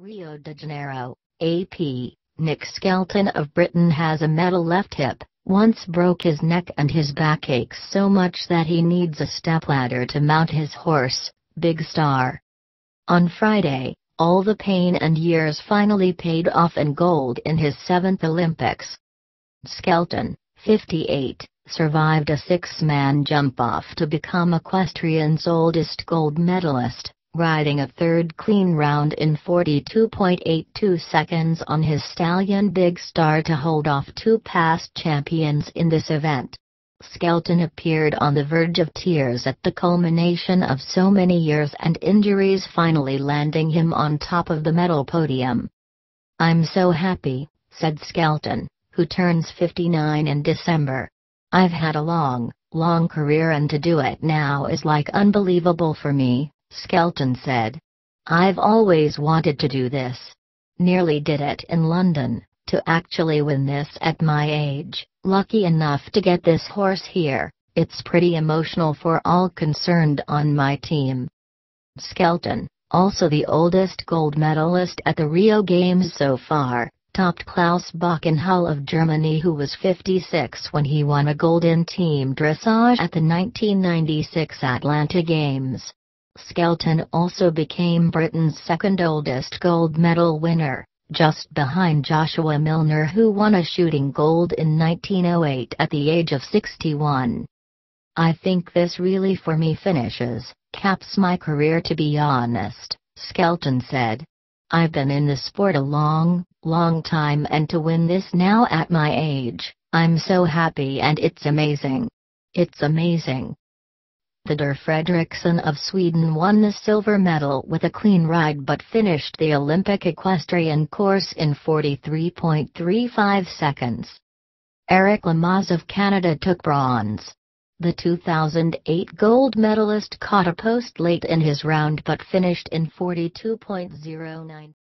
Rio de Janeiro, AP, Nick Skelton of Britain has a metal left hip, once broke his neck and his back aches so much that he needs a stepladder to mount his horse, Big Star. On Friday, all the pain and years finally paid off in gold in his 7th Olympics. Skelton, 58, survived a 6-man jump-off to become equestrian's oldest gold medalist, riding a third clean round in 42.82 seconds on his stallion Big Star to hold off two past champions in this event. Skelton appeared on the verge of tears at the culmination of so many years and injuries finally landing him on top of the medal podium. "I'm so happy," said Skelton, who turns 59 in December. "I've had a long, long career and to do it now is like unbelievable for me," Skelton said. "I've always wanted to do this. Nearly did it in London, to actually win this at my age. Lucky enough to get this horse here, it's pretty emotional for all concerned on my team." Skelton, also the oldest gold medalist at the Rio Games so far, topped Klaus Balkenhol of Germany, who was 56 when he won a gold in team dressage at the 1996 Atlanta Games. Skelton also became Britain's second oldest gold medal winner, just behind Joshua Millner, who won a shooting gold in 1908 at the age of 61. "I think this really for me finishes, caps my career, to be honest," Skelton said. "I've been in the sport a long, long time, and to win this now at my age, I'm so happy, and it's amazing. It's amazing." Peder Fredriksson of Sweden won the silver medal with a clean ride but finished the Olympic equestrian course in 43.35 seconds. Eric Lamaze of Canada took bronze. The 2008 gold medalist caught a post late in his round but finished in 42.09.